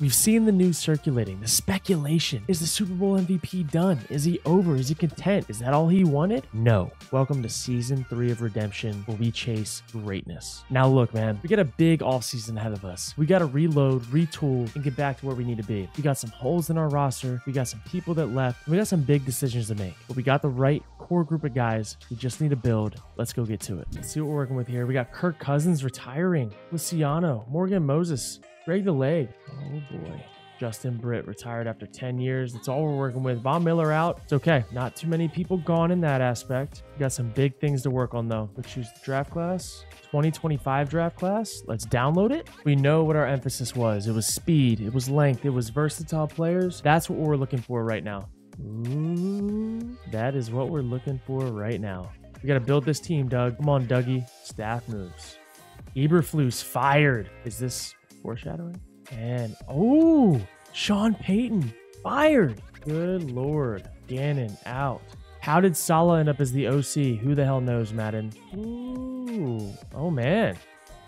We've seen the news circulating, the speculation. Is the Super Bowl MVP done? Is he over? Is he content? Is that all he wanted? No. Welcome to season 3 of Redemption, where we chase greatness. Now look, man, we got a big offseason ahead of us. We got to reload, retool, and get back to where we need to be. We got some holes in our roster. We got some people that left. We got some big decisions to make, but we got the right core group of guys. We just need to build. Let's go get to it. Let's see what we're working with here. We got Kirk Cousins retiring, Luciano, Morgan Moses, Greg the Leg. Oh boy. Justin Britt retired after 10 years. That's all we're working with. Von Miller out. It's okay. Not too many people gone in that aspect. We got some big things to work on though. We choose the draft class. 2025 draft class. Let's download it. We know what our emphasis was. It was speed. It was length. It was versatile players. That's what we're looking for right now. Ooh, that is what we're looking for right now. We got to build this team, Doug. Come on, Dougie. Staff moves. Eberflus fired. Is this foreshadowing? And oh, Sean Payton fired. Good Lord. Gannon out. How did Sala end up as the OC? Who the hell knows, Madden? Ooh, oh man.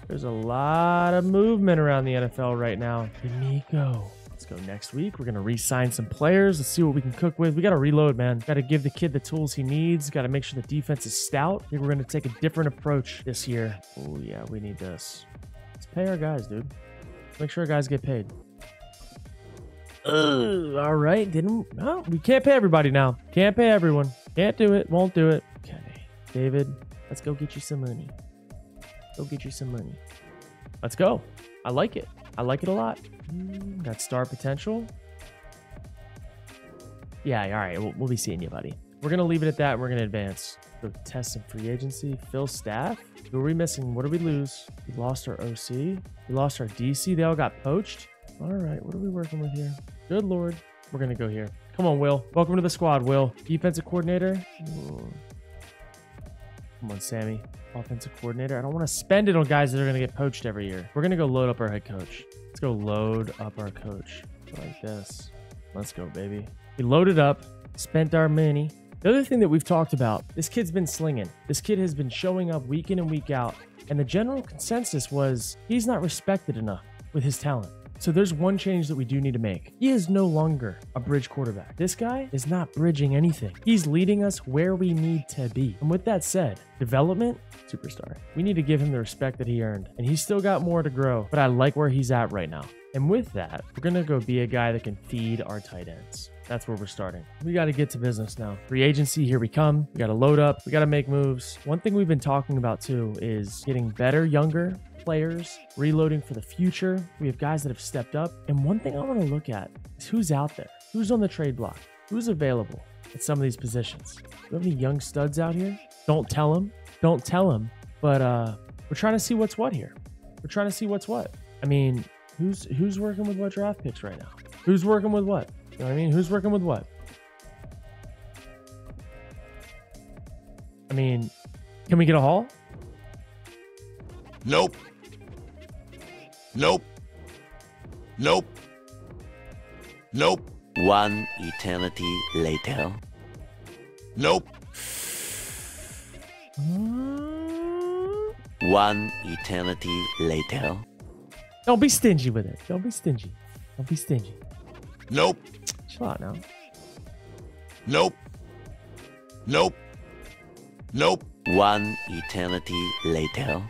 There's a lot of movement around the NFL right now. D'Amico. Let's go next week. We're going to re-sign some players. Let's see what we can cook with. We got to reload, man. Got to give the kid the tools he needs. Got to make sure the defense is stout. I think we're going to take a different approach this year. Oh yeah, we need this. Let's pay our guys, dude. Make sure guys get paid. All right. Didn't no, we can't pay everybody now. Can't pay everyone. Can't do it. Won't do it. Okay. David, let's go get you some money. Go get you some money. Let's go. I like it. I like it a lot. Got star potential. Yeah. All right. We'll be seeing you, buddy. We're going to leave it at that. And we're going to advance. So test and free agency. Fill staff. Who are we missing? What did we lose? We lost our OC. We lost our DC. They all got poached. All right. What are we working with here? Good Lord. We're going to go here. Come on, Will. Welcome to the squad, Will. Defensive coordinator. Ooh. Come on, Sammy. Offensive coordinator. I don't want to spend it on guys that are going to get poached every year. We're going to go load up our head coach. Let's go load up our coach like this. Let's go, baby. We loaded up, spent our money. The other thing that we've talked about, this kid's been slinging. This kid has been showing up week in and week out. And the general consensus was he's not respected enough with his talent. So there's one change that we do need to make. He is no longer a bridge quarterback. This guy is not bridging anything. He's leading us where we need to be. And with that said, development, superstar. We need to give him the respect that he earned. And he's still got more to grow, but I like where he's at right now. And with that, we're going to go be a guy that can feed our tight ends. That's where we're starting. We got to get to business now. Free agency, here we come. We got to load up. We got to make moves. One thing we've been talking about too is getting better, younger players, reloading for the future. We have guys that have stepped up. And one thing I want to look at is who's out there, who's on the trade block, who's available at some of these positions. Do we have any young studs out here? Don't tell them. Don't tell them. But we're trying to see what's what here. We're trying to see what's what. I mean, who's working with what draft picks right now? Who's working with what? You know what I mean? Who's working with what? I mean, can we get a haul? Nope. Nope. Nope. Nope. One eternity later. Nope. One eternity later. Don't be stingy with it. Don't be stingy. Don't be stingy. Nope. Chill out now. Nope. Nope. Nope. One eternity later.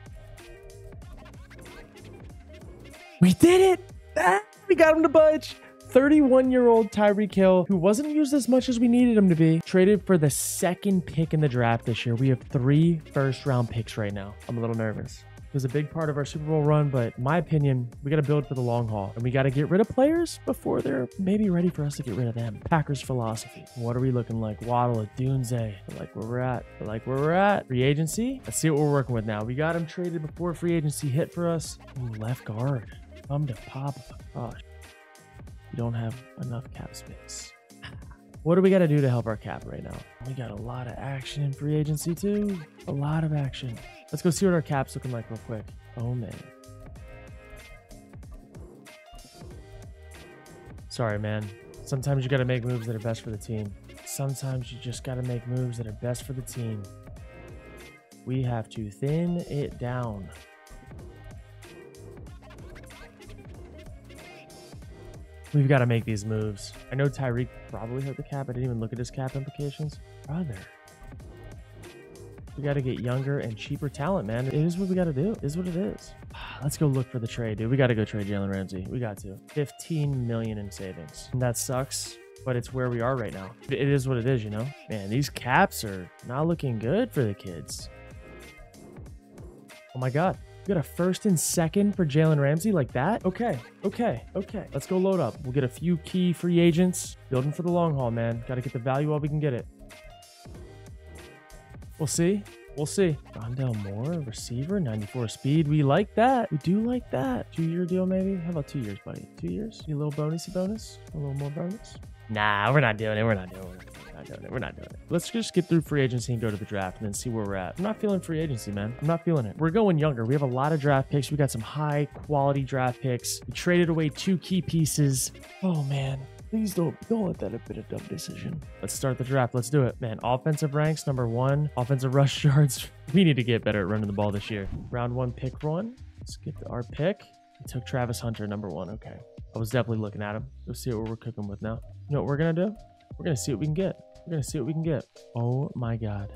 We did it. Ah, we got him to budge. 31-year-old Tyreek Hill, who wasn't used as much as we needed him to be, traded for the 2nd pick in the draft this year. We have 3 first-round picks right now. I'm a little nervous. It was a big part of our Super Bowl run, but in my opinion, we got to build for the long haul, and we got to get rid of players before they're maybe ready for us to get rid of them. Packers philosophy. What are we looking like? Waddle, Adunze. I like where we're at. I like where we're at. Free agency. Let's see what we're working with now. We got him traded before free agency hit for us. Ooh, left guard. Come to Papa. Gosh, we don't have enough cap space. What do we got to do to help our cap right now? We got a lot of action in free agency too. A lot of action. Let's go see what our cap's looking like real quick. Oh, man. Sorry, man. Sometimes you got to make moves that are best for the team. Sometimes you just got to make moves that are best for the team. We have to thin it down. We've got to make these moves. I know Tyreek probably hit the cap. I didn't even look at his cap implications. Brother. We got to get younger and cheaper talent, man. It is what we got to do. It is what it is. Let's go look for the trade, dude. We got to go trade Jalen Ramsey. We got to. 15 million in savings. And that sucks, but it's where we are right now. It is what it is, you know? Man, these caps are not looking good for the kids. Oh my God. We got a first and second for Jalen Ramsey like that? Okay, okay, okay. Let's go load up. We'll get a few key free agents. Building for the long haul, man. Got to get the value while we can get it. We'll see. We'll see. Rondell Moore, receiver, 94 speed. We like that. We do like that. 2-year deal, maybe? How about 2 years, buddy? 2 years? A little bonusy bonus? A little more bonus? Nah, we're not doing it. We're not doing it. We're not doing it. We're not doing it. Let's just get through free agency and go to the draft and then see where we're at. I'm not feeling free agency, man. I'm not feeling it. We're going younger. We have a lot of draft picks. We got some high quality draft picks. We traded away 2 key pieces. Oh, man. Please don't let that have been a dumb decision. Let's start the draft. Let's do it, man. Offensive ranks, #1. Offensive rush yards. We need to get better at running the ball this year. Round 1 pick run. Let's get our pick. We took Travis Hunter, #1. Okay. I was definitely looking at him. Let's see what we're cooking with now. You know what we're going to do? We're going to see what we can get. We're going to see what we can get. Oh my God.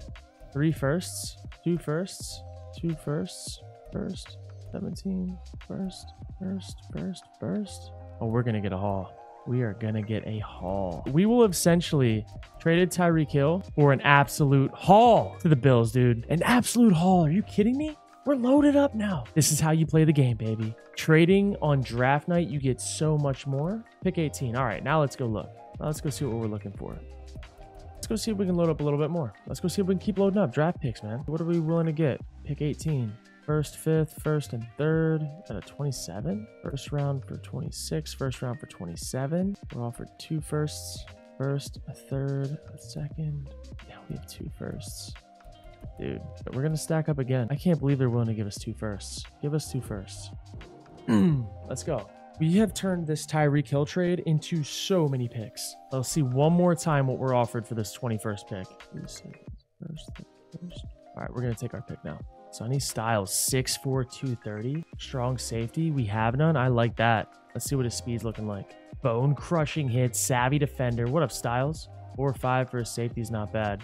3 firsts. 2 firsts. 2 firsts. First. 17. First. First. First. First. Oh, we're going to get a haul. We are going to get a haul. We will essentially traded Tyreek Hill for an absolute haul to the Bills, dude. An absolute haul. Are you kidding me? We're loaded up now. This is how you play the game, baby. Trading on draft night, you get so much more. Pick 18. All right, now let's go look. Now let's go see what we're looking for. Let's go see if we can load up a little bit more. Let's go see if we can keep loading up draft picks, man. What are we willing to get? Pick 18. First, 5th, 1st, and 3rd at a 27. First round for 26. First round for 27. We're offered 2 firsts. First, a 3rd, a 2nd. Now we have 2 firsts. Dude, but we're going to stack up again. I can't believe they're willing to give us 2 firsts. Give us 2 firsts. Let's go. We have turned this Tyreek Hill trade into so many picks. Let's see one more time what we're offered for this 21st pick. 2 seconds. First. All right, we're going to take our pick now. Sonny Styles, 6'4", 230. Strong safety. We have none. I like that. Let's see what his speed's looking like. Bone-crushing hit. Savvy defender. What up, Styles? 4'5" for his safety is not bad.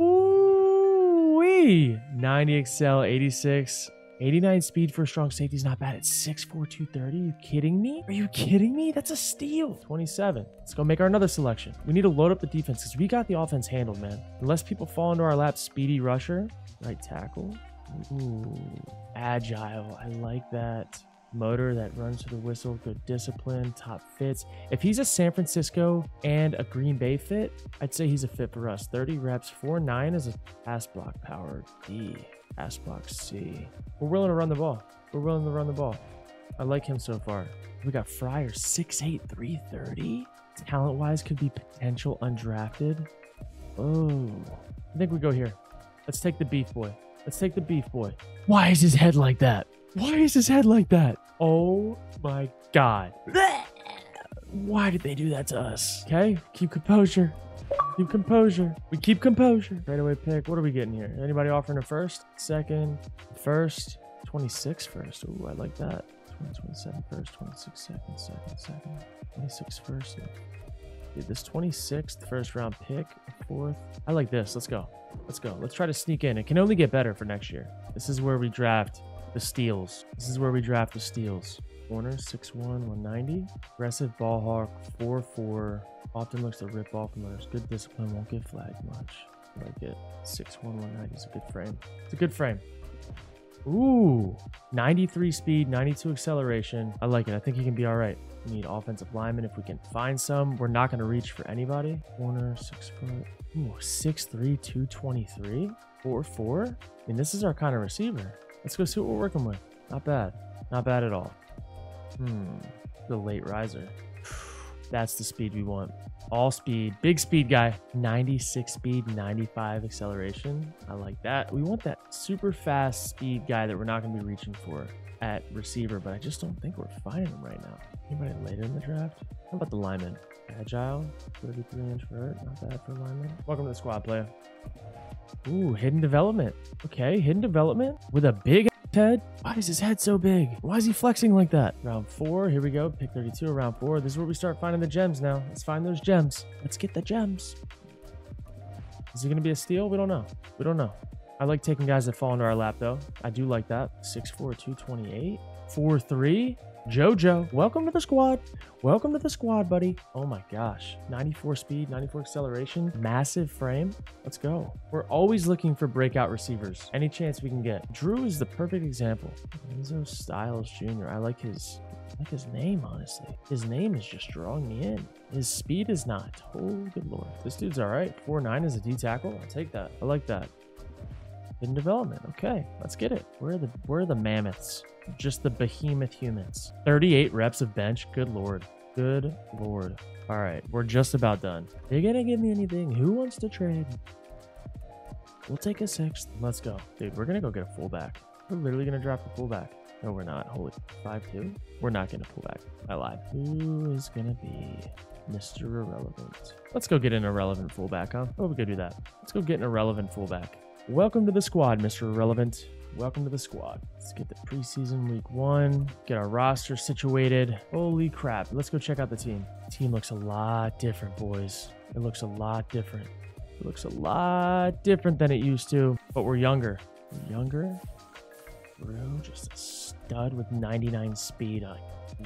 Ooh-wee. 90 excel, 86. 89 speed for a strong safety is not bad. It's 6'4", 230. Are you kidding me? Are you kidding me? That's a steal. 27. Let's go make our another selection. We need to load up the defense because we got the offense handled, man. Unless people fall into our lap, speedy rusher. Right tackle. Ooh. Agile. I like that. Motor that runs to the whistle. Good discipline. Top fits. If he's a San Francisco and a Green Bay fit, I'd say he's a fit for us. 30 reps. 4.9 is a pass block power D. Pass block C. We're willing to run the ball. We're willing to run the ball. I like him so far. We got Fryer, 6'8", 330. Talent-wise, could be potential undrafted. Oh, I think we go here. Let's take the beef boy. Let's take the beef boy. Why is his head like that? Why is his head like that? Oh my God. Why did they do that to us? Okay, keep composure. Keep composure. We keep composure. Right away pick. What are we getting here? Anybody offering a first? Second. First. 26 first. Ooh, I like that. 27 first. 26 second. Second. 26 first. Dude, this 26th first round pick. 4th. I like this. Let's go. Let's go. Let's try to sneak in. It can only get better for next year. This is where we draft the steals. This is where we draft the steals. Corner, 6'1", 190. Aggressive ball hawk, 4'4". Often looks to rip off runners. Good discipline, won't get flagged much. I like it. 6'1", 190 is a good frame. It's a good frame. Ooh, 93 speed, 92 acceleration. I like it. I think he can be all right. We need offensive linemen if we can find some. We're not going to reach for anybody. Corner, 6 foot. Ooh, 6'3", 223. 4'4". I mean, this is our kind of receiver. Let's go see what we're working with. Not bad. Not bad at all. The late riser. That's the speed we want. All speed. Big speed guy. 96 speed, 95 acceleration. I like that. We want that super fast speed guy that we're not going to be reaching for at receiver, but I just don't think we're finding him right now. Anybody later in the draft? How about the lineman? Agile. 33-inch vert. Not bad for a lineman. Welcome to the squad, player. Ooh, hidden development. Okay, hidden development with a big head? Why is his head so big? Why is he flexing like that? Round 4, here we go. Pick 32, round 4. This is where we start finding the gems now. Let's find those gems. Let's get the gems. Is it going to be a steal? We don't know. We don't know. I like taking guys that fall into our lap, though. I do like that. 6'4", 228. 4'3". JoJo, welcome to the squad. Welcome to the squad, buddy. Oh my gosh. 94 speed, 94 acceleration, massive frame. Let's go. We're always looking for breakout receivers. Any chance we can get. Drew is the perfect example. Enzo Styles Jr. I like his name, honestly. His name is just drawing me in. His speed is not. Oh, good lord. This dude's all right. 4'9 is a D tackle. I'll take that. I like that. Hidden development. Okay, let's get it. Where are the mammoths? Just the behemoth humans. 38 reps of bench. Good lord. Good lord. All right, we're just about done. They're gonna give me anything. Who wants to trade? We'll take a 6th. Let's go, dude. We're gonna go get a fullback. We're literally gonna drop a fullback. No, we're not. Holy 5-2. We're not gonna fullback. I lied. Who is gonna be Mr. Irrelevant? Let's go get an irrelevant fullback, huh? Oh, we could do that. Let's go get an irrelevant fullback. Welcome to the squad, Mr. Irrelevant. Welcome to the squad. Let's get the preseason week 1, get our roster situated. Holy crap. Let's go check out the team. The team looks a lot different, boys. It looks a lot different. It looks a lot different than it used to, but we're younger. We're younger. Bro, just a stud with 99 speed. I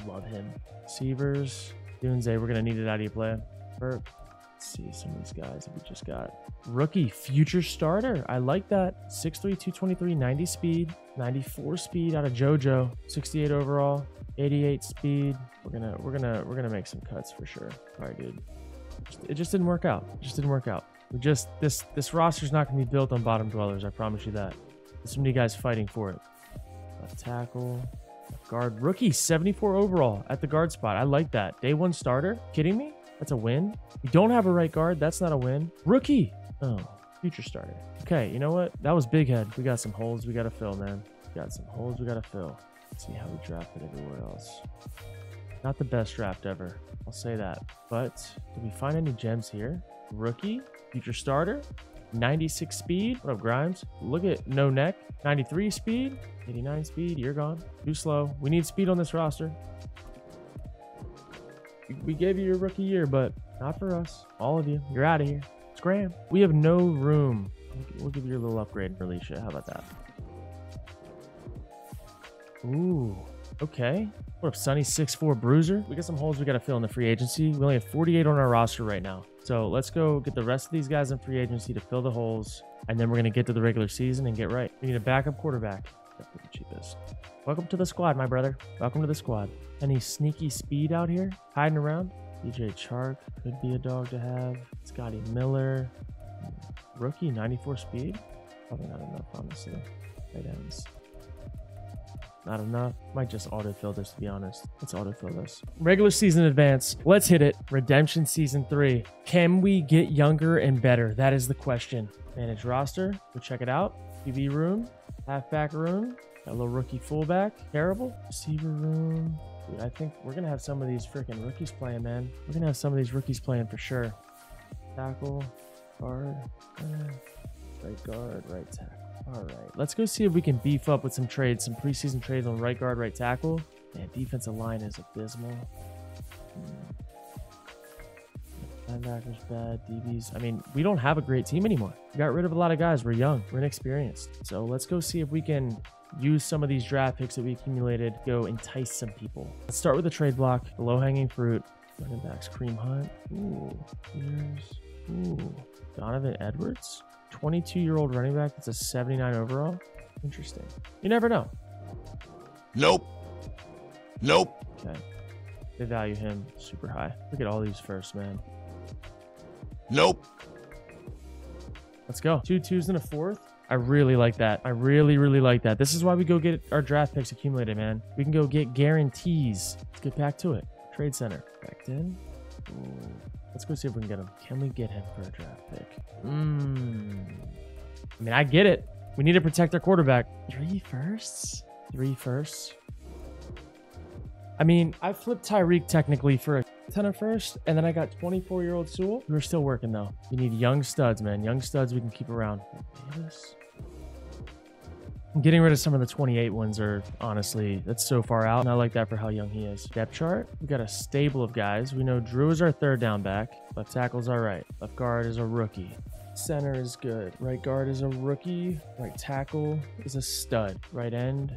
love him. Receivers. Dunze, we're going to need it out of you, play. Burp. Let's see some of these guys that we just got. Rookie, future starter. I like that. 6'3", 223, 90 speed, 94 speed out of JoJo, 68 overall, 88 speed. We're gonna make some cuts for sure. All right, dude. It just didn't work out. It just didn't work out. We just this roster's not gonna be built on bottom dwellers. I promise you that. There's so many guys fighting for it. Left tackle. Left guard. Rookie, 74 overall at the guard spot. I like that. Day 1 starter. Kidding me? That's a win. You don't have a right guard. That's not a win. Rookie. Oh, future starter. Okay, you know what? That was big head. We got some holes we got to fill, man. We got some holes we got to fill. Let's see how we drafted everywhere else. Not the best draft ever. I'll say that. But did we find any gems here? Rookie, future starter, 96 speed. What up, Grimes? Look at no neck. 93 speed, 89 speed. You're gone. Too slow. We need speed on this roster. We gave you your rookie year, but not for us. All of you. You're out of here. Scram. We have no room. We'll give you a little upgrade in Alicia. How about that? Ooh. Okay. What up, Sonny? 6'4 bruiser. We got some holes we got to fill in the free agency. We only have 48 on our roster right now. So let's go get the rest of these guys in free agency to fill the holes. And then we're going to get to the regular season and get right. We need a backup quarterback. That's the cheapest. Welcome to the squad, my brother. Welcome to the squad. Any sneaky speed out here? Hiding around? DJ Chark could be a dog to have. Scotty Miller. Rookie, 94 speed. Probably not enough, honestly. Tight ends. Not enough. Might just autofill this, to be honest. Let's autofill this. Regular season advance. Let's hit it. Redemption Season 3. Can we get younger and better? That is the question. Manage roster. Go check it out. QB room. Halfback room. Got a little rookie fullback. Terrible. Receiver room. Dude, I think we're going to have some of these freaking rookies playing, man. We're going to have some of these rookies playing for sure. Tackle, guard, right guard, right tackle. All right, let's go see if we can beef up with some trades, some preseason trades on right guard, right tackle. Man, defensive line is abysmal. Linebackers bad, DBs. I mean, we don't have a great team anymore. We got rid of a lot of guys. We're young. We're inexperienced. So let's go see if we can use some of these draft picks that we accumulated. Go entice some people. Let's start with the trade block. The low-hanging fruit. Running backs, Cream Hunt. Ooh. Here's, ooh. Donovan Edwards. 22-year-old running back. That's a 79 overall. Interesting. You never know. Nope. Nope. Okay. They value him super high. Look at all these firsts, man. Nope. Let's go. 2 2s and a 4th. I really like that. I really, really like that. This is why we go get our draft picks accumulated, man. We can go get guarantees. Let's get back to it. Trade center. Back in. Ooh. Let's go see if we can get him. Can we get him for a draft pick? I mean, I get it. We need to protect our quarterback. 3 firsts? 3 firsts? I mean, I flipped Tyreek technically for a ton of first, and then I got 24-year-old Sewell. We're still working, though. You need young studs, man. Young studs we can keep around. Davis. Getting rid of some of the 28 ones are honestly, that's so far out. And I like that for how young he is. Depth chart, we got a stable of guys. We know Drew is our third down back. Left tackle's all right. Left guard is a rookie. Center is good. Right guard is a rookie. Right tackle is a stud. Right end,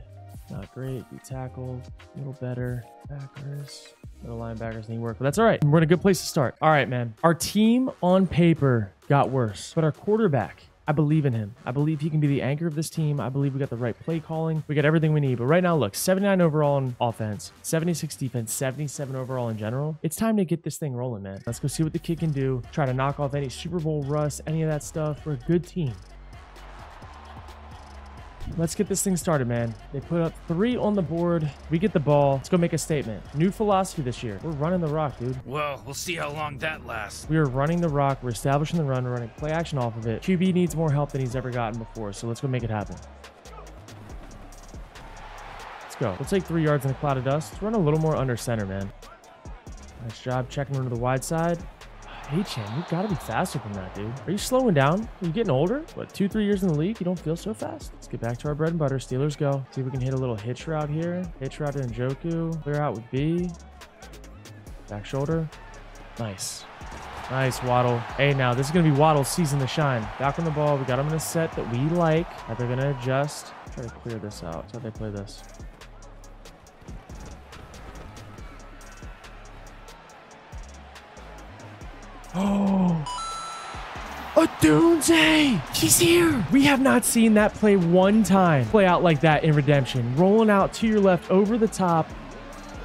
not great. We tackle, a little better. Backers, little linebackers need work, but that's all right. We're in a good place to start. All right, man. Our team on paper got worse, but our quarterback, I believe in him. I believe he can be the anchor of this team. I believe we got the right play calling. We got everything we need. But right now, look, 79 overall in offense, 76 defense, 77 overall in general. It's time to get this thing rolling, man. Let's go see what the kid can do. Try to knock off any Super Bowl rust, any of that stuff. We're a good team. Let's get this thing started, man. They put up 3 on the board. We get the ball. Let's go make a statement. New philosophy this year. We're running the rock, dude. Well, we'll see how long that lasts. We are running the rock. We're establishing the run. We're running play action off of it. QB needs more help than he's ever gotten before, so let's go make it happen. Let's go. We'll take 3 yards in a cloud of dust. Let's run a little more under center, man. Nice job checking under the wide side. Hey, Chan, you gotta be faster than that, dude. Are you slowing down? Are you getting older? What, 2, 3 years in the league? You don't feel so fast? Let's get back to our bread and butter. Steelers go. See if we can hit a little hitch route here. Hitch route to Njoku. Clear out with B. Back shoulder. Nice. Nice, Waddle. Hey, now, this is gonna be Waddle season to shine. Back on the ball. We got him in a set that we like. That they're gonna adjust. Try to clear this out. That's how they play this. Oh, a doomsday. She's here. We have not seen that play one time. Play out like that in Redemption. Rolling out to your left over the top.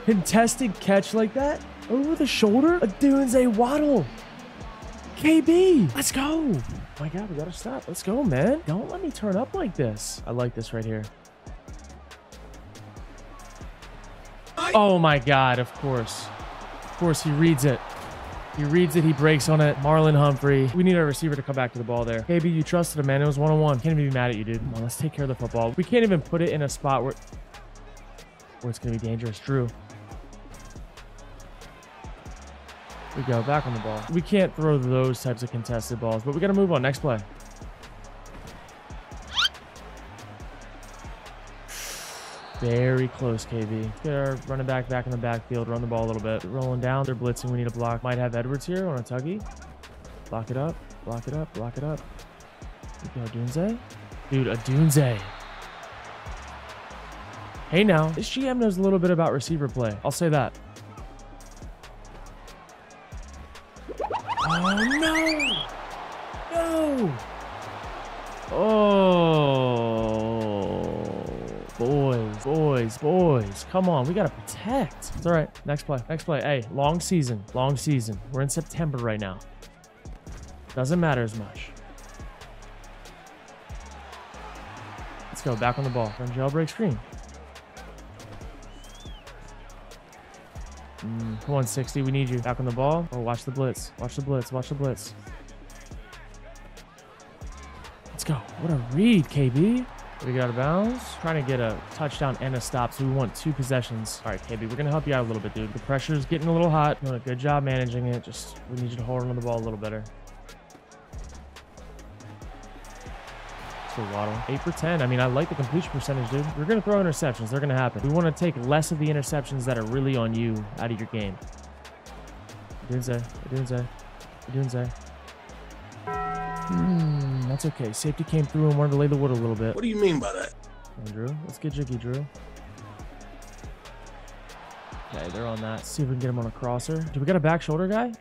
Contested catch like that. Over the shoulder. A doomsday Waddle. KB. Let's go. Oh my God, we got to stop. Let's go, man. Don't let me turn up like this. I like this right here. Oh my God, of course. Of course, he reads it. He reads it. He breaks on it. Marlon Humphrey. We need our receiver to come back to the ball there. KB, you trusted him, man. It was one-on-one. Can't even be mad at you, dude. Come on, let's take care of the football. We can't even put it in a spot where it's going to be dangerous. Drew. We go back on the ball. We can't throw those types of contested balls, but we got to move on. Next play. Very close, KB. Let's get our running back back in the backfield. Run the ball a little bit. Rolling down. They're blitzing. We need a block. Might have Edwards here on a tuggy. Block it up. Block it up. Block it up. Go, Dunze. Dude, a Dunze. Hey, now. This GM knows a little bit about receiver play. I'll say that. Oh, no. No. Boys, come on. We got to protect. It's all right. Next play. Next play. Hey, long season. Long season. We're in September right now. Doesn't matter as much. Let's go. Back on the ball. Run jailbreak screen. 160. We need you. Back on the ball. Oh, watch the blitz. Watch the blitz. Watch the blitz. Let's go. What a read, KB. We got out of bounds. Trying to get a touchdown and a stop, so we want 2 possessions. All right, KB, we're going to help you out a little bit, dude. The pressure's getting a little hot. Doing a good job managing it. Just, we need you to hold on to the ball a little better. So Waddle. 8 for 10. I mean, I like the completion percentage, dude. We're going to throw interceptions. They're going to happen. We want to take less of the interceptions that are really on you out of your game. Dunze. That's okay. Safety came through and wanted to lay the wood a little bit. What do you mean by that? And Drew, let's get jiggy, Drew. Okay, they're on that. See if we can get him on a crosser. Do we got a back shoulder guy? Do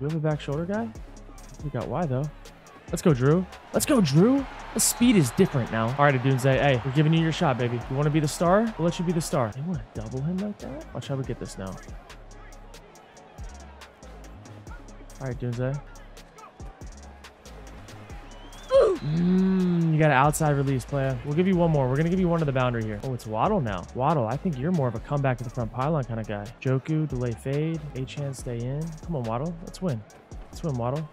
we have a back shoulder guy? We got Y, though. Let's go, Drew. Let's go, Drew. The speed is different now. All right, Adunze. Hey, we're giving you your shot, baby. You want to be the star? We'll let you be the star. They want to double him like that? Watch how we get this now. All right, Adunze. You got an outside release, player. We'll give you one more. We're going to give you one to the boundary here. Oh, it's Waddle now. Waddle, I think you're more of a comeback to the front pylon kind of guy. Joku, delay fade. A-chan, stay in. Come on, Waddle. Let's win. Let's win, Waddle.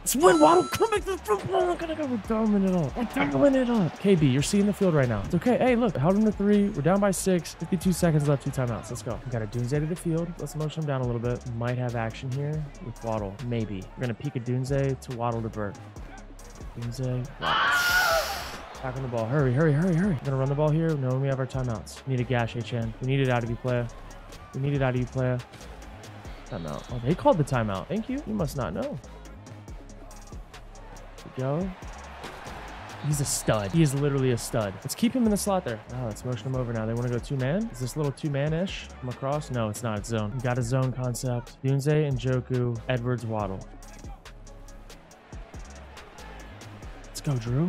Let's win, Waddle. Come back to the front pylon. We're dumbing it up. We're dumbing it up. KB, you're seeing the field right now. It's okay. Hey, look. Held him to 3. We're down by 6. 52 seconds left. 2 timeouts. Let's go. We got a Dunze to the field. Let's motion him down a little bit. Might have action here with Waddle. Maybe. We're going to peek a Dunze to Waddle to Burke. Dunze. Wow. Back on the ball. Hurry, hurry, hurry, hurry. We're gonna run the ball here. No, we have our timeouts. We need a gash, HN. We need it out of you, player. We need it out of you, player. Timeout. Oh, they called the timeout. Thank you. You must not know. There we go. He's a stud. He is literally a stud. Let's keep him in the slot there. Oh, let's motion him over now. They want to go two-man. Is this little two-man-ish? Come across? No, it's not. It's zone. We got a zone concept. Dunze, Njoku, Edwards, Waddle. Let's go, Drew.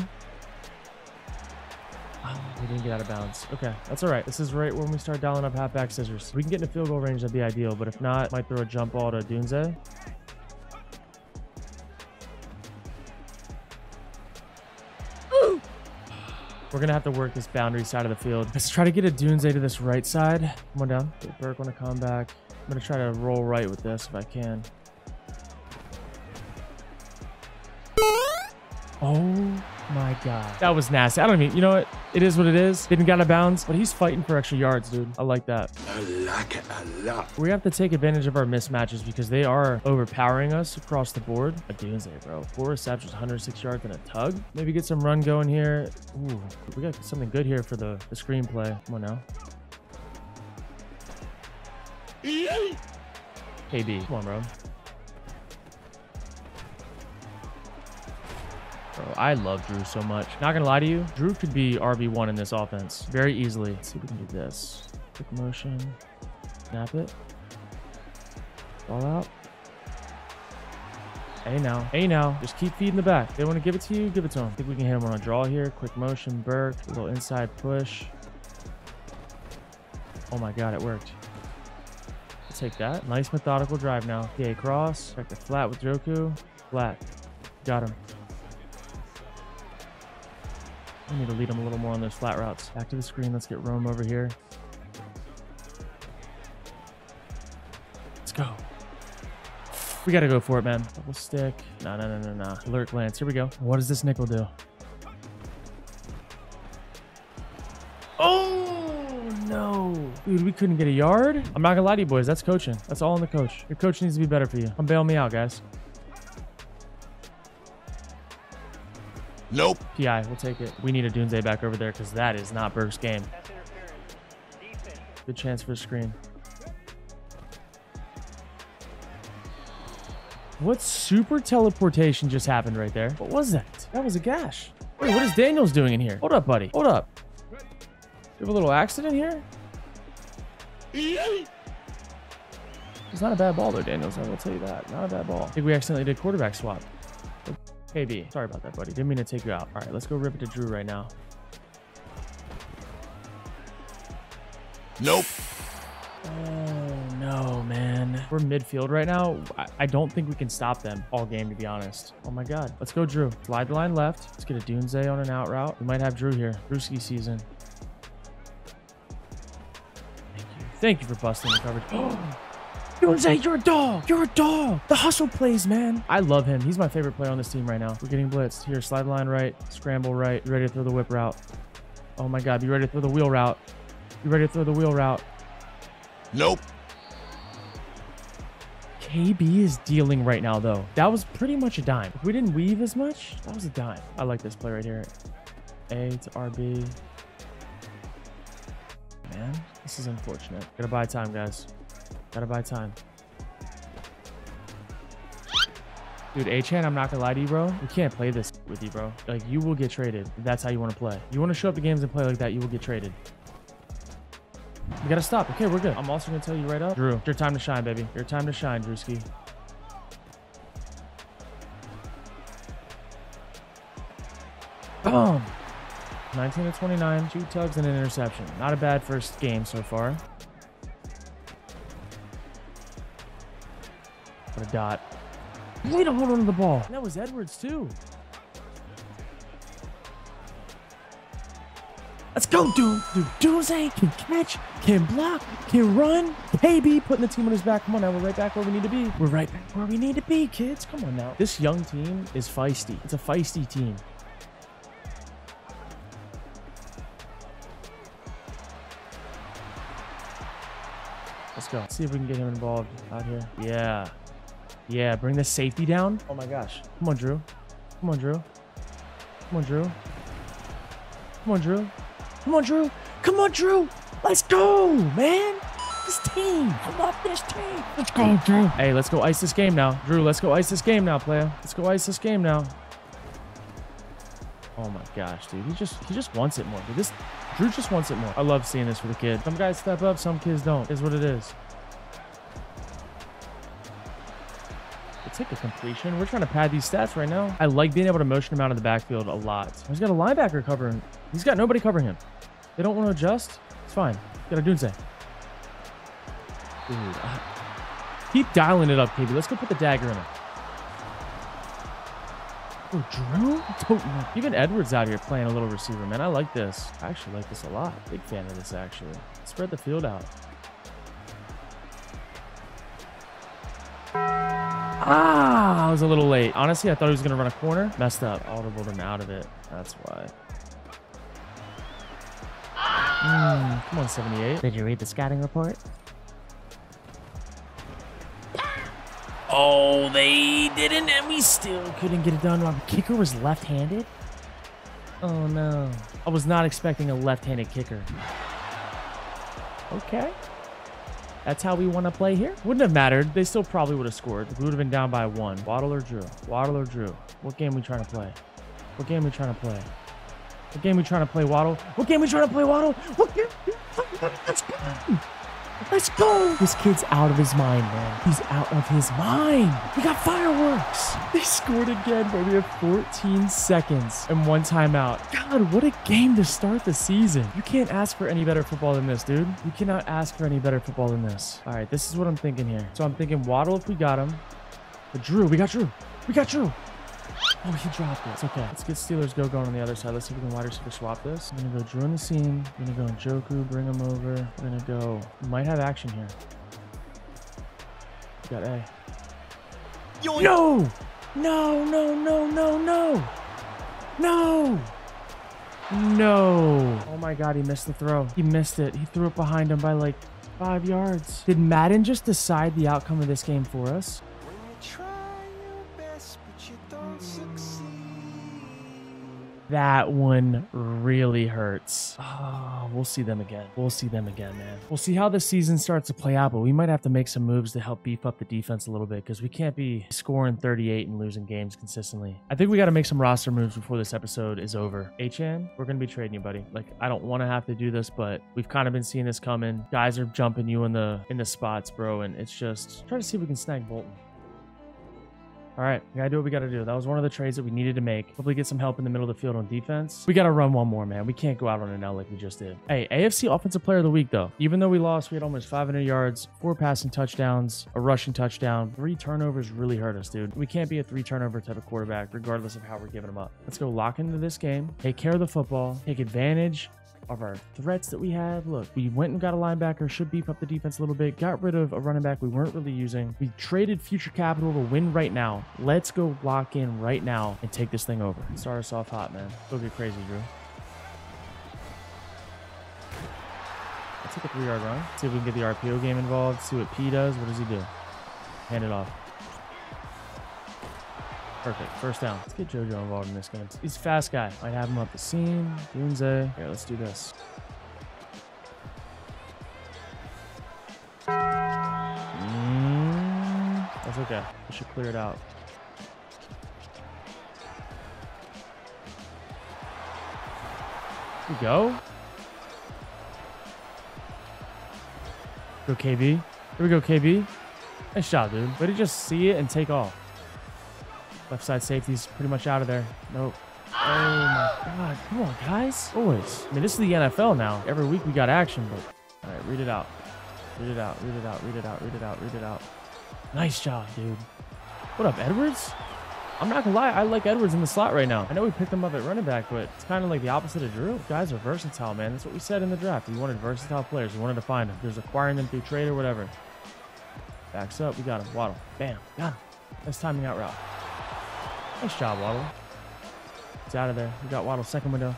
Oh, we didn't get out of bounds. Okay, that's all right. This is right when we start dialing up halfback scissors. If we can get in a field goal range, that'd be ideal. But if not, might throw a jump ball to Dunze. We're going to have to work this boundary side of the field. Let's try to get a Dunze to this right side. Come on down. Get Burke on a comeback. I'm going to try to roll right with this if I can. Oh my God. That was nasty. I don't even, you know what? It is what it is. Didn't get out of bounds, but he's fighting for extra yards, dude. I like that. I like it a lot. We have to take advantage of our mismatches because they are overpowering us across the board. A Dunze, bro. 4 receptions, 106 yards, and a tug. Maybe get some run going here. Ooh, we got something good here for the screenplay. Come on now. KB, come on, bro. Bro, I love Drew so much. Not gonna lie to you, Drew could be RB1 in this offense very easily. Let's see if we can do this. Quick motion, snap it, ball out. Hey now, hey now. Just keep feeding the back. They want to give it to you, give it to them. I think we can hit him on a draw here. Quick motion, Burke, a little inside push. Oh my God, it worked. Let's take that. Nice methodical drive now. DA cross, check the flat with Njoku. Flat, got him. I need to lead them a little more on those flat routes. Back to the screen. Let's get Rome over here. Let's go. We got to go for it, man. Double stick. Nah, nah, nah, nah, nah. Alert glance. Here we go. What does this nickel do? Oh, no. Dude, we couldn't get a yard. I'm not going to lie to you, boys. That's coaching. That's all on the coach. Your coach needs to be better for you. Come bail me out, guys. Nope. PI, we'll take it. We need a Dunze back over there because that is not Burke's game. That's interference. Defense. Good chance for a screen. What super teleportation just happened right there? What was that? That was a gash. Wait, what is Daniels doing in here? Hold up, buddy. Hold up. Do we have a little accident here? It's not a bad ball though, Daniels. I will tell you that. Not a bad ball. I think we accidentally did quarterback swap. KB, sorry about that, buddy. Didn't mean to take you out. All right, let's go rip it to Drew right now. Nope. Oh, no, man. We're midfield right now. I don't think we can stop them all game, to be honest. Oh, my God. Let's go, Drew. Slide the line left. Let's get a Dunze on an out route. We might have Drew here. Drewski season. Thank you. Thank you for busting the coverage. Oh. Dunze, you're a dog. You're a dog. The hustle plays, man. I love him. He's my favorite player on this team right now. We're getting blitzed. Here, slide line right. Scramble right. You ready to throw the whip route? Oh, my God. You ready to throw the wheel route? You ready to throw the wheel route? Nope. KB is dealing right now, though. That was pretty much a dime. If we didn't weave as much, that was a dime. I like this play right here. A to RB. Man, this is unfortunate. Gotta buy time, guys. Gotta buy time. Dude, HN, I'm not gonna lie to you, bro. We can't play this with you, bro. Like, you will get traded. If that's how you want to play. You want to show up to games and play like that, you will get traded. You gotta stop. Okay, we're good. I'm also gonna tell you right up. Drew, it's your time to shine, baby. Your time to shine, Drewski. Boom. 19 to 29, 2 tugs and an interception. Not a bad first game so far. A dot. Way to hold on to the ball. That was Edwards too. Let's go, dude. Dude, Dunze can catch, can block, can run. KB putting the team on his back. Come on now, we're right back where we need to be. We're right back where we need to be, kids. Come on now. This young team is feisty. It's a feisty team. Let's go. Let's see if we can get him involved out here. Yeah. Yeah, bring the safety down. Oh my gosh. Come on, Drew. Come on, Drew. Come on, Drew. Come on, Drew. Come on, Drew. Come on, Drew. Let's go, man. This team. I love this team. Let's go, Drew. Hey, let's go ice this game now. Drew, let's go ice this game now, player. Let's go ice this game now. Oh my gosh, dude. He just wants it more. Dude, Drew just wants it more. I love seeing this for the kid. Some guys step up, some kids don't. Is what it is. Take a completion. We're trying to pad these stats right now. I like being able to motion him out of the backfield a lot. He's got a linebacker covering. He's got nobody covering him. They don't want to adjust. It's fine. Got a Dunze. Dude, keep dialing it up, KB. Let's go put the dagger in him. Oh, Drew? Even Edwards out here playing a little receiver, man. I like this. I actually like this a lot. Big fan of this, actually. Spread the field out. Ah, I was a little late. Honestly, I thought he was going to run a corner. Messed up. Audibled him out of it. That's why. Come on, 78. Did you read the scouting report? Oh, they didn't, and we still couldn't get it done. Our kicker was left-handed? Oh, no. I was not expecting a left-handed kicker. Okay. That's how we want to play here. Wouldn't have mattered. They still probably would have scored. We would have been down by one. Waddle or Drew? Waddle or Drew? What game we trying to play? What game we trying to play? What game we trying to play, Waddle? What game we trying to play, Waddle? What game? Let's go. Let's go. This kid's out of his mind, man. He's out of his mind. We got fireworks. They scored again, but we have 14 seconds and one timeout. God, what a game to start the season. You can't ask for any better football than this, dude. You cannot ask for any better football than this. All right, this is what I'm thinking here. So I'm thinking Waddle if we got him. But Drew, we got Drew. We got Drew. Oh, he dropped it. It's okay. Let's get Steelers go going on the other side. Let's see if we can wide receiver swap this. I'm going to go Drew in the seam. I'm going to go Njoku, bring him over. I'm going to go. We might have action here. We got A. Yo, no! No, no, no, no, no! No! No! Oh my God, he missed the throw. He missed it. He threw it behind him by like 5 yards. Did Madden just decide the outcome of this game for us? That one really hurts. Oh, we'll see them again. We'll see them again, man. We'll see how the season starts to play out, but we might have to make some moves to help beef up the defense a little bit because we can't be scoring 38 and losing games consistently. I think we got to make some roster moves before this episode is over. HN, we're going to be trading you, buddy. Like, I don't want to have to do this, but we've kind of been seeing this coming. Guys are jumping you in the spots, bro, and it's just try to see if we can snag Bolton. All right, we gotta do what we gotta do. That was one of the trades that we needed to make. Hopefully get some help in the middle of the field on defense. We gotta run one more, man. We can't go out on an L like we just did. Hey, AFC Offensive Player of the Week, though. Even though we lost, we had almost 500 yards, 4 passing touchdowns, a rushing touchdown. 3 turnovers really hurt us, dude. We can't be a 3 turnover type of quarterback, regardless of how we're giving them up. Let's go lock into this game, take care of the football, take advantage of our threats that we have. Look, we went and got a linebacker, should beef up the defense a little bit, got rid of a running back we weren't really using. We traded future capital to win right now. Let's go lock in right now and take this thing over. Start us off hot, man. Go get crazy, Drew. Let's take a 3-yard run. See if we can get the RPO game involved. See what P does. What does he do? Hand it off. Perfect. First down. Let's get JoJo involved in this game. He's a fast guy. Might have him up the seam. Dunze. Here, let's do this. That's okay. We should clear it out. Here we go. Go KB. Here we go, KB. Nice shot, dude. Way to just see it and take off. Left side safety's pretty much out of there. Nope. Oh my God. Come on, guys. Always. I mean, this is the NFL now. Every week we got action, but all right, read it out. Read it out. Read it out. Read it out. Read it out. Read it out. Nice job, dude. What up, Edwards? I'm not gonna lie, I like Edwards in the slot right now. I know we picked him up at running back, but it's kind of like the opposite of Drew. Guys are versatile, man. That's what we said in the draft. We wanted versatile players. We wanted to find them. There's acquiring them through trade or whatever. Backs up. We got him. Waddle. Bam. Got him. Nice timing out route. Nice job, Waddle. It's out of there. We got Waddle, second window.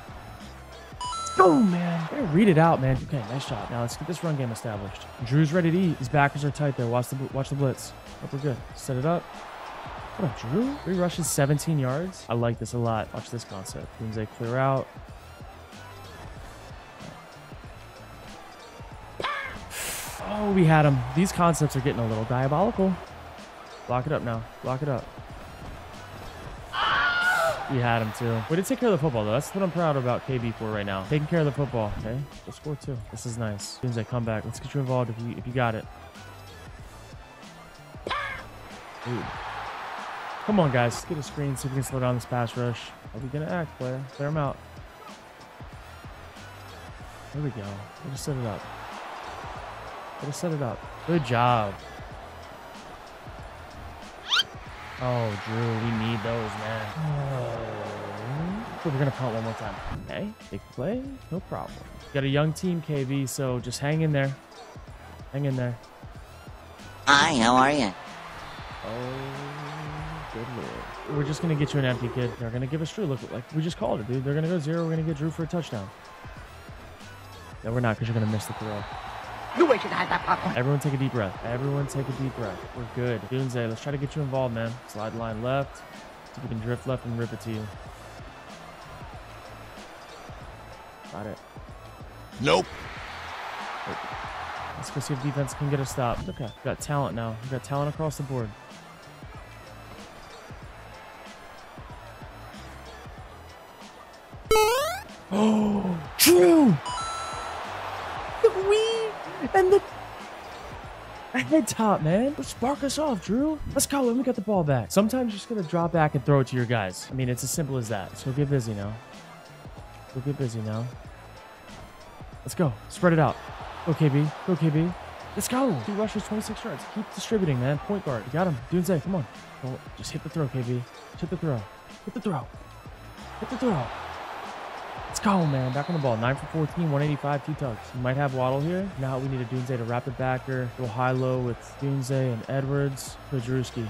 Oh, man. Better read it out, man. Okay, nice job. Now let's get this run game established. Drew's ready to eat. His backers are tight there. Watch the blitz. Hope we're good. Set it up. What up, Drew? 3 rushes, 17 yards. I like this a lot. Watch this concept. Dunze clear out. Oh, we had him. These concepts are getting a little diabolical. Block it up now. Block it up. We had him too. We did take care of the football though. That's what I'm proud about KB for right now. Taking care of the football. Okay, we'll score too. This is nice. As soon as I come back, let's get you involved if you got it. Ooh. Come on, guys. Let's get a screen so we can slow down this pass rush. Are we gonna act, player? Clear him out. There we go. We'll just set it up. We'll just set it up. Good job. Oh, Drew, we need those, man. Oh. So we're going to punt one more time. Okay, big play, no problem. Got a young team, KB, so just hang in there. Hang in there. Hi, how are you? Oh, good lord. We're just going to get you an empty, kid. They're going to give us Drew. Look, like we just called it, dude. They're going to go zero. We're going to get Drew for a touchdown. No, we're not, because you're going to miss the throw. You wish you had that popcorn. Everyone take a deep breath. Everyone take a deep breath. We're good. Dunze, let's try to get you involved, man. Slide line left. See if we can drift left and rip it to you. Got it. Nope. Wait. Let's go see if defense can get a stop. Okay. We've got talent now. We've got talent across the board. Oh, Drew! Head top, man. Let's spark us off, Drew. Let's go when we got the ball back. Sometimes you're just going to drop back and throw it to your guys. I mean, it's as simple as that. So get busy now. We'll get busy now. Let's go. Spread it out. Go, KB. Go, KB. Let's go. 2 rushes, 26 yards. Keep distributing, man. Point guard. You got him. Dunze, come on. Don't just hit the throw, KB. Just hit the throw. Hit the throw. Hit the throw. Let's go, man. Back on the ball. 9 for 14, 185, 2 tucks. You might have Waddle here. Now we need a Dunze to wrap it backer. Go high-low with Dunze and Edwards. Pedrusky.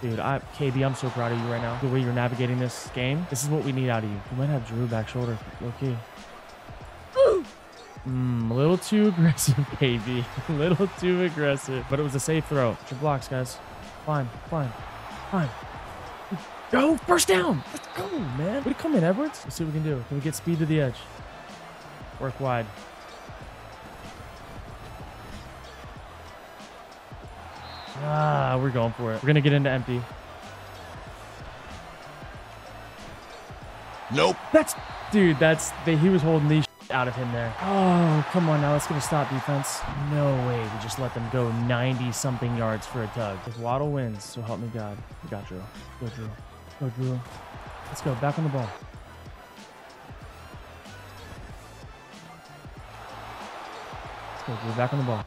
Dude, KB, I'm so proud of you right now. The way you're navigating this game. This is what we need out of you. We might have Drew back shoulder. Low-key. A little too aggressive, KB. A little too aggressive. But it was a safe throw. Get your blocks, guys. Climb, climb, climb. Go! First down! Let's go, man. Way to come in, Edwards. Let's see what we can do. Can we get speed to the edge? Work wide. Ah, we're going for it. We're going to get into empty. Nope. That's... Dude, that's... He was holding these out of him there. Oh, come on now. Let's get a stop, defense. No way. We just let them go 90-something yards for a tug. If Waddle wins, so help me God. We got Drew. Go, Drew. Go, Drew. Let's go. Back on the ball. Let's go, Drew. Back on the ball.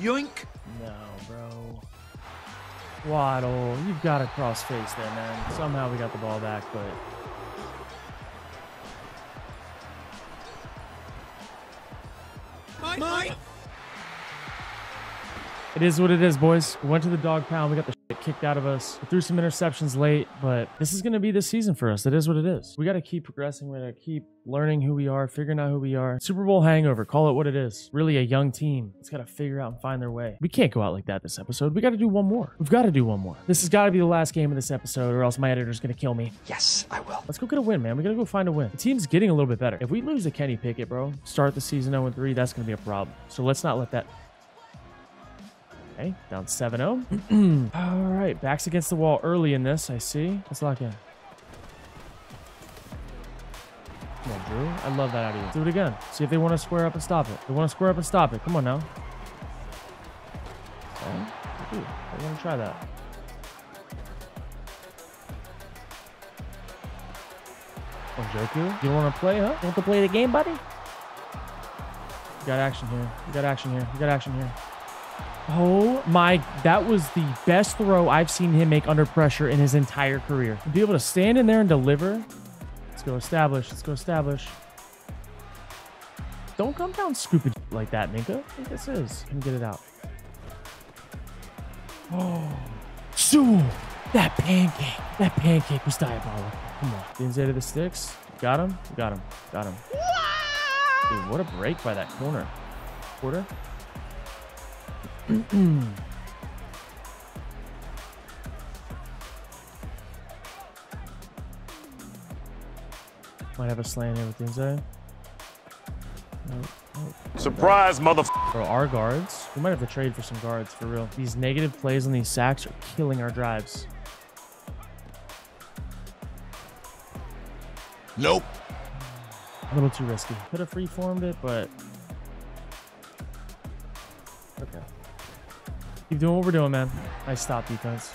Yoink. No, bro. Waddle, you've got a cross face there, man. Somehow we got the ball back, but... Mike. It is what it is, boys. We went to the dog pound. We got the shit kicked out of us. We threw some interceptions late, but this is going to be the season for us. It is what it is. We got to keep progressing. We got to keep learning who we are, figuring out who we are. Super Bowl hangover. Call it what it is. Really a young team. It's got to figure out and find their way. We can't go out like that this episode. We got to do one more. We've got to do one more. This has got to be the last game of this episode or else my editor's going to kill me. Yes, I will. Let's go get a win, man. We got to go find a win. The team's getting a little bit better. If we lose to Kenny Pickett, bro, start the season 0-3, that's going to be a problem. So let's not let that... Okay, down 7-0. All right, backs against the wall early in this, I see. Let's lock in. Come on, Drew. I love that out of you. Let's do it again. See if they want to square up and stop it. They want to square up and stop it. Come on now. Okay. Ooh, I want to try that. Njoku, you want to play, huh? You want to play the game, buddy? You got action here. You got action here. You got action here. Oh my, that was the best throw I've seen him make under pressure in his entire career. To be able to stand in there and deliver. Let's go establish. Let's go establish. Don't come down scooping like that, Minka. I think this is. Can get it out. Oh, Sewell. That pancake. That pancake was diabolical. Come on. Dunze to the sticks. Got him. Got him. Got him. Dude, what a break by that corner. Quarter. Might have a slant in with the inside. Surprise, motherfucker. Bro, our guards. We might have to trade for some guards, for real. These negative plays on these sacks are killing our drives. Nope. A little too risky. Could have free-formed it, but... Okay. Keep doing what we're doing, man. Nice stop, defense.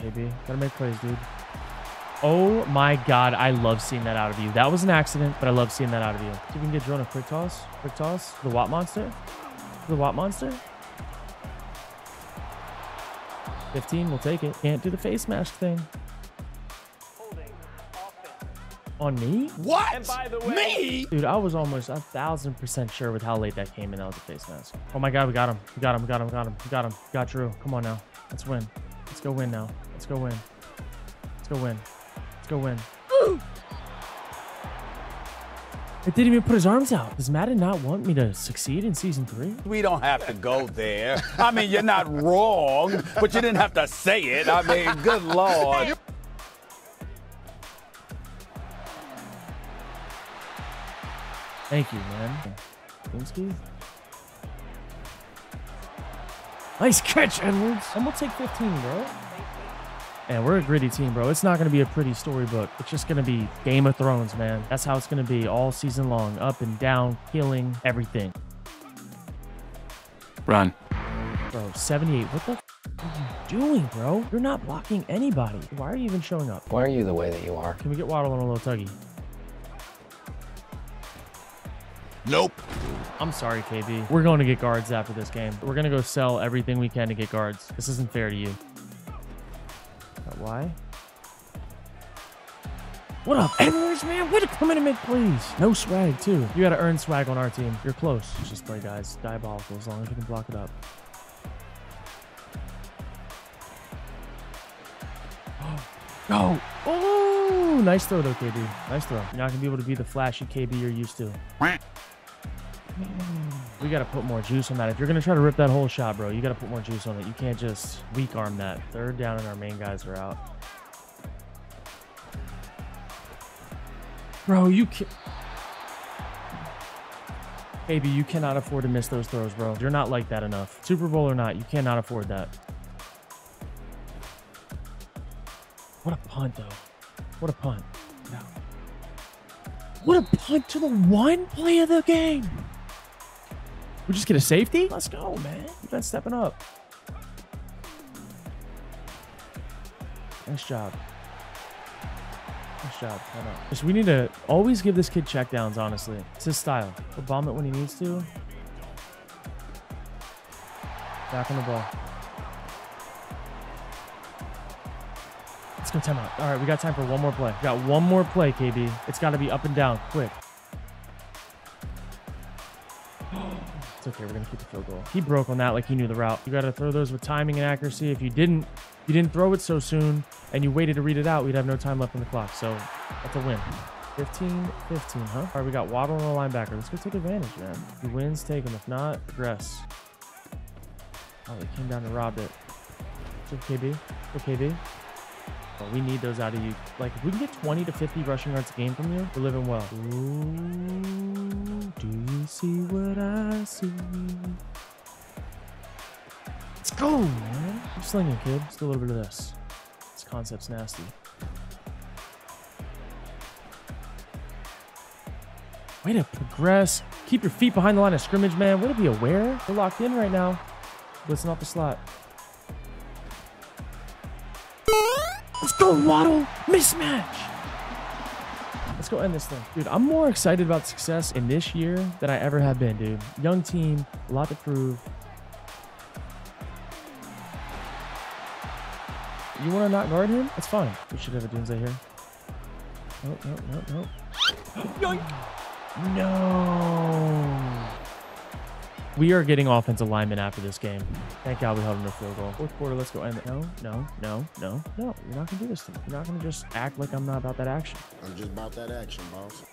Okay, KB. Gotta make plays, dude. Oh my God, I love seeing that out of you. That was an accident, but I love seeing that out of you. See if we can get Drone a quick toss. Quick toss. The Watt Monster. The Watt Monster. 15, we'll take it. Can't do the face mask thing. On me? What? And by the way, me? Dude, I was almost 1,000% sure with how late that came in. That was a face mask. Oh my God, we got him. We got him. We got him. We got him. We got him. We got Drew. Come on now. Let's win. Let's go win now. Let's go win. Let's go win. Let's go win. Ooh. It didn't even put his arms out. Does Madden not want me to succeed in season 3? We don't have to go there. I mean, you're not wrong, but you didn't have to say it. I mean, good Lord. Thank you, man. Winsky. Nice catch, Edwards. And we'll take 15, bro. And we're a gritty team, bro. It's not going to be a pretty storybook. It's just going to be Game of Thrones, man. That's how it's going to be all season long. Up and down, killing everything. Run. Bro, 78. What the f are you doing, bro? You're not blocking anybody. Why are you even showing up? Why are you the way that you are? Can we get Waddle on a little tuggy? Nope. I'm sorry, KB. We're going to get guards after this game. We're going to go sell everything we can to get guards. This isn't fair to you. Why? What up, Edwards, man? Way to come in and make plays. No swag, too. You got to earn swag on our team. You're close. Let's just play, guys. Diabolical as long as you can block it up. No. Oh, nice throw, though, KB. Nice throw. You're not going to be able to be the flashy KB you're used to. We got to put more juice on that. If you're going to try to rip that whole shot, bro, you got to put more juice on it. You can't just weak arm that. Third down and our main guys are out. Bro, you can't. Baby, you cannot afford to miss those throws, bro. You're not like that enough. Super Bowl or not, you cannot afford that. What a punt, though. What a punt. No. What a punt to the one play of the game. We just get a safety? Let's go, man. You guys stepping up. Nice job. Nice job. Hold on. Just, we need to always give this kid checkdowns, honestly. It's his style. He'll bomb it when he needs to. Back on the ball. Let's go timeout. All right, we got time for one more play. We got one more play, KB. It's got to be up and down, quick. It's okay, we're gonna keep the field goal. He broke on that like he knew the route. You gotta throw those with timing and accuracy. If you didn't throw it so soon and you waited to read it out, we'd have no time left on the clock. So that's a win. 15-15, huh? All right, we got Waddle on the linebacker. Let's go take advantage, man. If he wins, take him. If not, progress. Oh, he came down and robbed it. It's KB. It's KB. Well, we need those out of you. Like, if we can get 20 to 50 rushing yards a game from you, we're living well. Ooh, do you see what I see? Let's go, man. I'm slinging, kid. Let's do a little bit of this. This concept's nasty. Way to progress. Keep your feet behind the line of scrimmage, man. Way to be aware. We're locked in right now. Blitzing off the slot. Let's go, Waddle. Mismatch. Let's go end this thing. Dude, I'm more excited about success in this year than I ever have been, dude. Young team, a lot to prove. You want to not guard him? That's fine. We should have a Doomsday here. Nope, nope, nope, nope. No. We are getting offensive linemen after this game. Thank God we held him to field goal. Fourth quarter, let's go end it. No, no, no, no, no. You're not gonna do this thing. You're not gonna just act like I'm not about that action. I'm just about that action, boss.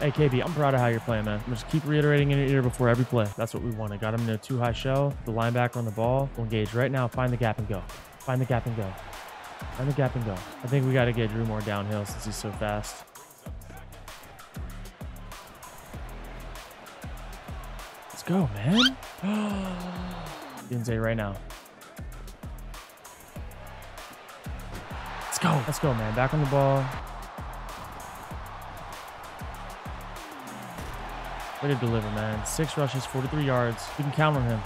Hey, KB, I'm proud of how you're playing, man. I'm just keep reiterating in your ear before every play. That's what we want. I got him in a two-high shell. The linebacker on the ball. We'll engage right now. Find the gap and go. Find the gap and go. Find the gap and go. I think we got to get Drew Moore downhill since he's so fast. Let's go, man. Insane right now. Let's go. Let's go, man. Back on the ball. Way to deliver, man. 6 rushes, 43 yards. You can count on him.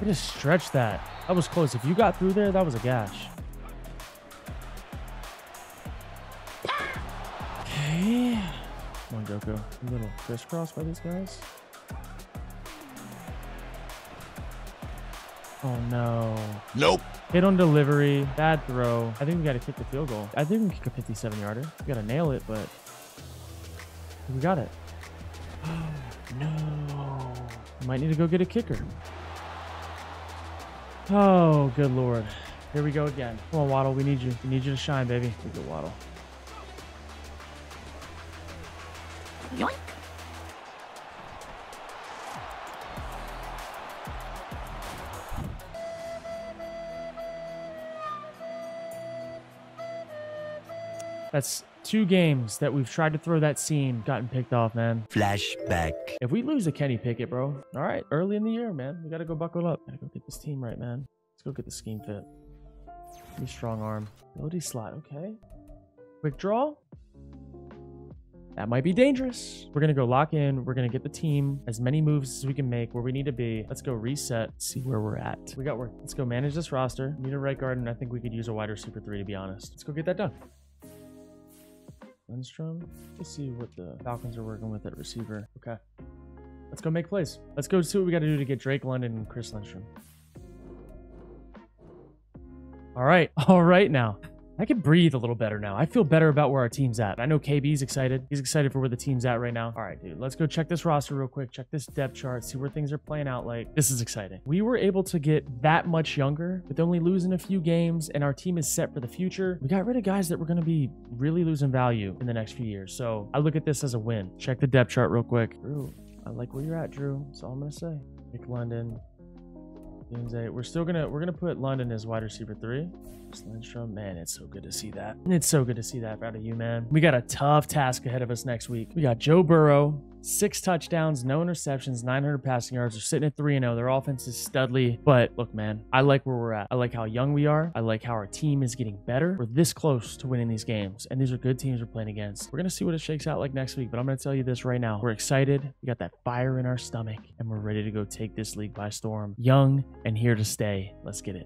We just stretched that. That was close. If you got through there, that was a gash. Okay. Come on, Njoku. A little crisscross by these guys. Oh, no. Nope. Hit on delivery. Bad throw. I think we got to kick the field goal. I think we can kick a 57-yarder. We got to nail it, but we got it. Oh, no. Might need to go get a kicker. Oh, good Lord. Here we go again. Come on, Waddle. We need you. We need you to shine, baby. We go, Waddle. Yoink. That's 2 games that we've tried to throw that seam, gotten picked off, man. Flashback. If we lose to Kenny Pickett, bro, all right, early in the year, man, we got to go buckle up. Got to go get this team right, man. Let's go get the scheme fit. Pretty strong arm. Ability slot, okay. Quick draw. That might be dangerous. We're going to go lock in. We're going to get the team as many moves as we can make where we need to be. Let's go reset, see where we're at. We got work. Let's go manage this roster. Need a right guard, and I think we could use a wide receiver 3, to be honest. Let's go get that done. Lindstrom. Let's see what the Falcons are working with at receiver. Okay. Let's go make plays. Let's go see what we got to do to get Drake London and Chris Lindstrom. All right. All right now. I can breathe a little better now. I feel better about where our team's at. I know KB's excited. He's excited for where the team's at right now. All right, dude. Let's go check this roster real quick. Check this depth chart. See where things are playing out like. This is exciting. We were able to get that much younger with only losing a few games, and our team is set for the future. We got rid of guys that were going to be really losing value in the next few years. So I look at this as a win. Check the depth chart real quick. Drew, I like where you're at, Drew. That's all I'm going to say. Pick London. We're still gonna put London as wide receiver 3. Lindstrom, man, it's so good to see that. It's so good to see that out of you, man. We got a tough task ahead of us next week. We got Joe Burrow, 6 touchdowns, no interceptions, 900 passing yards. They're sitting at 3-0. Their offense is studly, but look, man, I like where we're at. I like how young we are. I like how our team is getting better. We're this close to winning these games, and these are good teams we're playing against. We're gonna see what it shakes out like next week, but I'm gonna tell you this right now. We're excited. We got that fire in our stomach, and we're ready to go take this league by storm. Young and here to stay. Let's get it.